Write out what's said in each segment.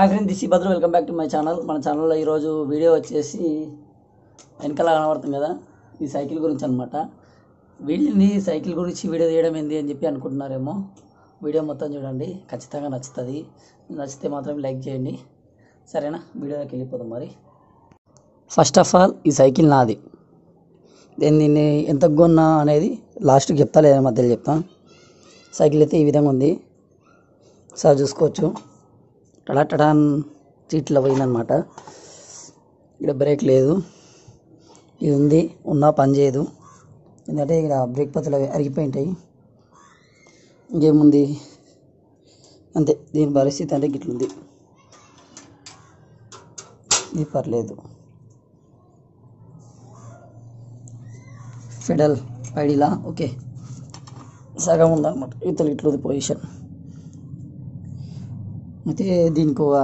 Hi friend, this Bhadra. Welcome back to my channel. మన ఛానల్లో ఈరోజు వీడియో వచ్చేసి వెనకలా కనబడుతుంది కదా, ఈ సైకిల్ గురించి అనమాట. వీళ్ళని సైకిల్ గురించి వీడియో తీయడం ఏంది అని చెప్పి అనుకుంటున్నారేమో. వీడియో మొత్తం చూడండి, ఖచ్చితంగా నచ్చుతుంది. నచ్చితే మాత్రం లైక్ చేయండి, సరేనా? వీడియోకి వెళ్ళిపోతాం మరి. ఫస్ట్ ఆఫ్ ఆల్, ఈ సైకిల్ నాది. దీన్ని ఎంత కొన్నా అనేది లాస్ట్కి చెప్తా, లేదా మధ్యలో చెప్తాను. సైకిల్ అయితే ఈ విధంగా ఉంది, సార్ చూసుకోవచ్చు. టడా టడాన్ సీట్లో పోయిందనమాట. ఇక్కడ బ్రేక్ లేదు, ఇది ఉంది, ఉన్నా పని చేయదు. ఎందుకంటే ఇక్కడ బ్రేక్ పత్తులు అవి అరిగిపోయింటాయి. ఇంకేముంది, అంతే. దీని పరిస్థితి అంటే గిట్లుంది, ఇది పర్లేదు. ఫెడల్ పైడిలా ఓకే, సగం ఉందన్నమాట. ఇతలు ఇట్లుంది పొజిషన్. అయితే దీనికి ఒక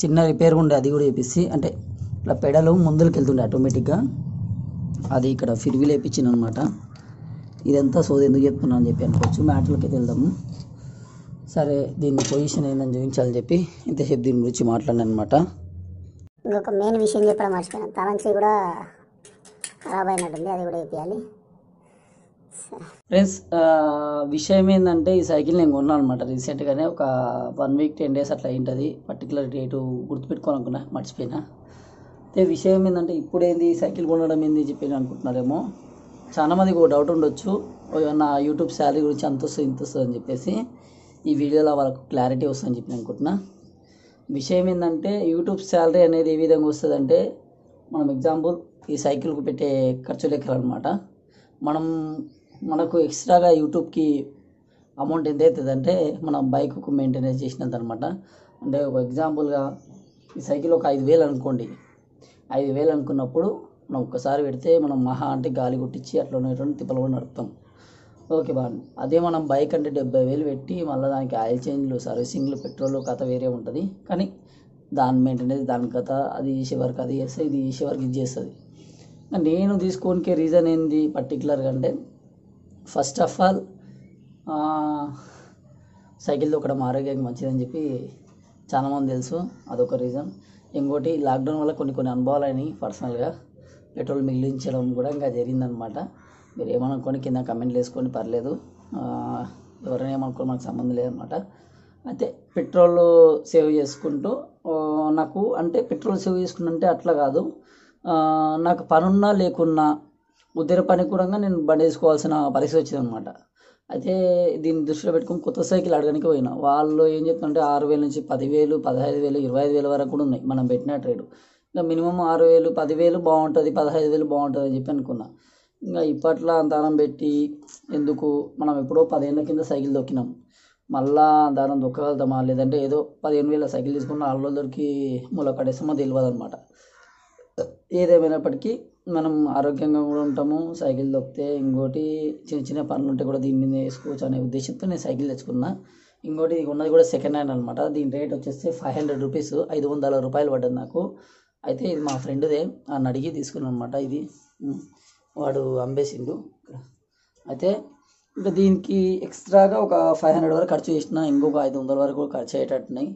చిన్న రిపేర్ ఉండే, అది కూడా వేపిస్తే, అంటే ఇట్లా పెడలు ముందుకు వెళ్తుండే ఆటోమేటిక్గా, అది ఇక్కడ ఫిర్వీలు వేయించిన అనమాట. ఇదంతా సోది ఎందుకు చెప్తున్నా అని చెప్పి అనుకోవచ్చు. మ్యాటర్లకి అయితే వెళ్దాము. సరే, దీని పొజిషన్ ఏందని చూపించాలని చెప్పి ఇంతసేపు దీని గురించి మాట్లాడిన అనమాట. ఇంకొక మెయిన్ విషయం చెప్పడం మర్చిపోయాను, తలంచి కూడా ఖరాబ్ అయినట్టుంది, అది కూడా వేయాలి. ఫ్రెండ్స్, విషయం ఏంటంటే ఈ సైకిల్ నేను కొన్నాను అనమాట. రీసెంట్గానే ఒక 1 week 10 days అట్లా అయింటుంది. పర్టికులర్ డేటు గుర్తుపెట్టుకోవాలనుకున్నా, మర్చిపోయినా. అయితే విషయం ఏంటంటే, ఇప్పుడేంది సైకిల్ కొనడం ఏంది చెప్పి అనుకుంటున్నారేమో. చాలామందికి ఒక డౌట్ ఉండొచ్చు, నా యూట్యూబ్ శాలరీ గురించి అంత వస్తుంది ఇంత వస్తుంది అని చెప్పేసి. ఈ వీడియోలో వాళ్ళకు క్లారిటీ వస్తుందని చెప్పి అనుకుంటున్నా. విషయం ఏంటంటే, యూట్యూబ్ శాలరీ అనేది ఏ విధంగా వస్తుందంటే, మనం ఎగ్జాంపుల్ ఈ సైకిల్కు పెట్టే ఖర్చు లెక్కలనమాట. మనకు ఎక్స్ట్రాగా యూట్యూబ్కి అమౌంట్ ఎంత అవుతుందంటే, మనం బైక్కు మెయింటెనెన్స్ చేసినంత అనమాట. అంటే ఒక ఎగ్జాంపుల్గా ఈ సైకిల్ ఒక 5,000 అనుకోండి. 5,000 అనుకున్నప్పుడు మనం ఒక్కసారి పెడితే మనం మహా అంటే గాలి కొట్టించి అట్లా ఉన్నటువంటి తిప్పలు కూడా నడుపుతాం, ఓకే బాగుంది. అదే మనం బైక్ అంటే 70,000 పెట్టి మళ్ళీ దానికి ఆయిల్ చేంజ్లు, సర్వీసింగ్లు, పెట్రోల్ కథ వేరే ఉంటుంది. కానీ దాని మెయింటెనెన్స్, దాని కథ, అది చేసేవరకు అది చేస్తుంది, ఇది చేసేవరకు ఇది చేస్తుంది. నేను తీసుకోనికే రీజన్ ఏంది పర్టికులర్గా అంటే, ఫస్ట్ ఆఫ్ ఆల్ సైకిల్ దొక్కడం ఆరోగ్యానికి మంచిదని చెప్పి చాలామంది తెలుసు, అదొక రీజన్. ఇంకోటి, లాక్డౌన్ వల్ల కొన్ని అనుభవాలు అయినాయి పర్సనల్గా. పెట్రోల్ మిగిలించడం కూడా ఇంకా జరిగిందనమాట. మీరు ఏమనుకోని కింద కమెంట్లు వేసుకొని పర్లేదు, ఎవరైనా ఏమనుకోని మనకు సంబంధం లేదనమాట. అయితే పెట్రోల్ సేవ్ చేసుకుంటూ నాకు, అంటే పెట్రోల్ సేవ్ చేసుకుంటుంటే అట్లా కాదు, నాకు పనున్నా లేకున్నా ఉద్దేర పని కూడా నేను బండి వేసుకోవాల్సిన పరిస్థితి వచ్చింది అనమాట. అయితే దీన్ని దృష్టిలో పెట్టుకుని కొత్త సైకిల్ అడగడానికి పోయినా, వాళ్ళు ఏం చెప్తుంటే 6,000 నుంచి 15,000 15,000 20,000 వరకు కూడా ఉన్నాయి మనం పెట్టిన ట్రేడ్. ఇంకా మినిమం 6,000 10,000 బాగుంటుంది, 15,000 బాగుంటుంది అని చెప్పి అనుకున్నా. ఇంకా ఇప్పట్లో దానం పెట్టి ఎందుకు, మనం ఎప్పుడో 15 కింద సైకిల్ దొక్కినాం, మళ్ళా దానం దొక్కగలుగుతామా? లేదంటే ఏదో 15,000 సైకిల్ తీసుకున్న 4 రోజులు దొరికి మూల పడేస్తామో తెలియదు అనమాట. ఏదేమైనప్పటికీ మనం ఆరోగ్యంగా కూడా ఉంటాము సైకిల్ దొక్కితే. ఇంకోటి, చిన్న చిన్న పనులు ఉంటే కూడా దీని మీద వేసుకోవచ్చు అనే ఉద్దేశంతో నేను సైకిల్ తెచ్చుకున్నా. ఇంకోటి, ఉన్నది కూడా సెకండ్ హ్యాండ్ అనమాట. దీని రేట్ వచ్చేసి 500 రూపీస్, 500 రూపాయలు పడ్డది నాకు. అయితే ఇది మా ఫ్రెండ్దే, నన్ను అడిగి తీసుకున్నాను అనమాట. ఇది వాడు అమ్మేసిండు. అయితే ఇంకా దీనికి ఎక్స్ట్రాగా ఒక 500 వరకు ఖర్చు చేసిన, ఇంకొక 500 వరకు ఖర్చు అయ్యేటట్టున్నాయి,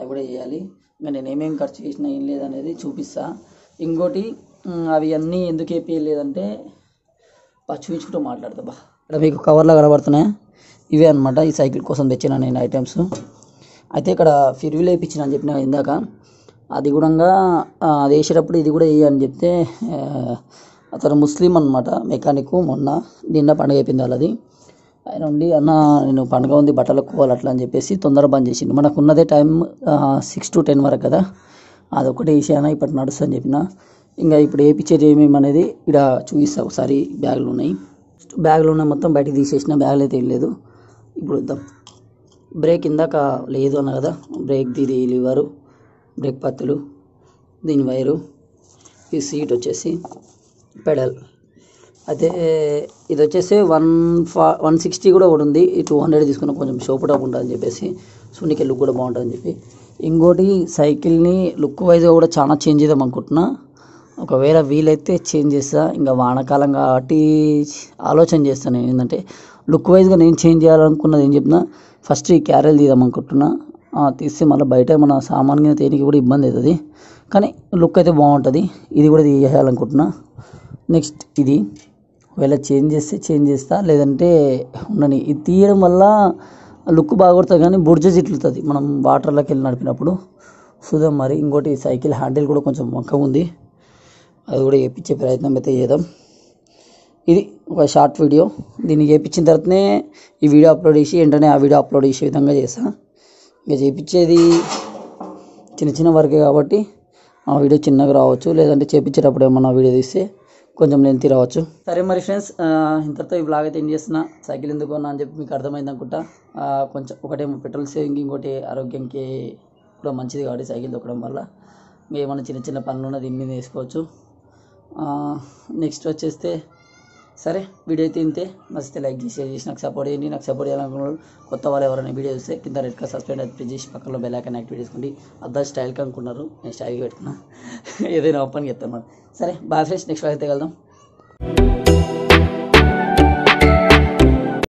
అవి కూడా చేయాలి. ఇంకా నేను ఏమేమి ఖర్చు చేసినా ఏం లేదనేది చూపిస్తాను. ఇంకోటి, అవి అన్నీ ఎందుకు ఏపీయలేదంటే చూపించుకుంటూ మాట్లాడతా. బా, ఇక్కడ మీకు కవర్లో కనబడుతున్నాయి, ఇవే అనమాట ఈ సైకిల్ కోసం తెచ్చిన నేను ఐటమ్స్. అయితే ఇక్కడ ఫిర్వీలు వేయించిన అని చెప్పిన ఇందాక, అది కూడా అది వేసేటప్పుడు ఇది కూడా వేయని చెప్తే, అతను ముస్లిం అనమాట, మెకానిక్. నిన్న పండుగ అయిపోయింది వాళ్ళది. ఆయన ఉండి, అన్న నేను పండుగ ఉంది బట్టలకు పోవాలి అట్లా అని చెప్పేసి తొందర బంద్ చేసిండు. మనకు ఉన్నదే టైం 6 to 10 వరకు కదా, అదొకటి వేసానా ఇప్పటి నడుస్తా అని చెప్పిన. ఇంకా ఇప్పుడు ఏ పిక్చర్ ఏమేమి అనేది ఇక్కడ చూపిస్తా. ఒకసారి బ్యాగులు ఉన్నాయి, బ్యాగులు ఉన్నాయి మొత్తం బయటకు తీసేసిన, బ్యాగులు అయితే ఏం లేదు. ఇప్పుడు వద్దాం. బ్రేక్ ఇందాక లేదు అన్న కదా, బ్రేక్ దీది లివరు, బ్రేక్ పత్తులు, దీని వైరు, ఈ సీట్ వచ్చేసి పెడల్. అయితే ఇది వచ్చేసి 160 కూడా ఒకటి ఉంది. 200 తీసుకున్న, కొంచెం షోపు టాప్ ఉంటుందని చెప్పేసి, సున్నికి లుక్ కూడా బాగుంటుందని చెప్పి. ఇంకోటి, సైకిల్ని లుక్ వైజ్గా కూడా చాలా చేంజ్ చేద్దాం అనుకుంటున్నా. ఒకవేళ వీలైతే చేంజ్ చేస్తా. ఇంకా వానకాలం కాబట్టి ఆలోచన చేస్తాను నేను. ఏంటంటే లుక్ వైజ్గా నేను చేంజ్ చేయాలనుకున్నది ఏం చెప్పినా, ఫస్ట్ ఈ క్యారెల్ తీద్దాం అనుకుంటున్నా. తీస్తే మళ్ళీ బయట మన సామాన్యంగా తేనికి కూడా ఇబ్బంది అవుతుంది, కానీ లుక్ అయితే బాగుంటుంది. ఇది కూడా తీయాలనుకుంటున్నా. నెక్స్ట్ ఇది ఒకవేళ చేంజ్ చేస్తే చేంజ్ చేస్తా, లేదంటే ఉండని. ఇది తీయడం వల్ల లుక్ బాగుంటుంది కానీ బుర్జ జిట్లుతుంది మనం వాటర్లోకి వెళ్ళి నడిపినప్పుడు. చూద్దాం మరి. ఇంకోటి సైకిల్ హ్యాండిల్ కూడా కొంచెం మక్కగా ఉంది, అది కూడా చేపించే ప్రయత్నం అయితే చేద్దాం. ఇది ఒక షార్ట్ వీడియో, దీన్ని చేయించిన తర్వాతనే ఈ వీడియో అప్లోడ్ చేసి వెంటనే ఆ వీడియో అప్లోడ్ చేసే విధంగా చేస్తాను. ఇంకా చేయించేది చిన్న చిన్న వర్కే కాబట్టి ఆ వీడియో చిన్నగా రావచ్చు, లేదంటే చేయించేటప్పుడు ఏమన్నా వీడియో తీస్తే కొంచెం లెంతీ రావచ్చు. సరే మరి ఫ్రెండ్స్, ఇంతటితో ఈ బ్లాగ్ అయితే ఏం చేస్తున్నా. సైకిల్ ఎందుకు అన్నా అని చెప్పి మీకు అర్థమైంది అనుకుంటా. కొంచెం ఒకటేమో పెట్రోల్ సేవింగ్, ఇంకోటి ఆరోగ్యానికి కూడా మంచిది కాబట్టి సైకిల్ దొక్కడం వల్ల ఇంకా ఏమన్నా చిన్న చిన్న పనులున్నా దీని మీద వేసుకోవచ్చు. నెక్స్ట్ వచ్చేస్తే సరే వీడియో అయితే ఇంతే. నచ్చితే లైక్ చేసి షేర్ చేసి నాకు సపోర్ట్ చేయండి. నాకు సపోర్ట్ చేయాలనుకున్నాను కొత్త వాళ్ళు ఎవరైనా వీడియో చూస్తే కింద రెడ్ కలర్ సబ్స్క్రైబ్ అయితే ప్రెస్ చేసి పక్కన బెల్ ఐకాన్ యాక్టివేట్ చేసుకోండి. అద్దా స్టైల్కి అనుకున్నారు, నేను స్టైల్కి పెట్టుకున్నా, ఏదైనా ఓపెన్గా చెప్తాను. సరే బాయ్ ఫ్రెండ్స్, నెక్స్ట్ వీడియో అయితే కలుద్దాం.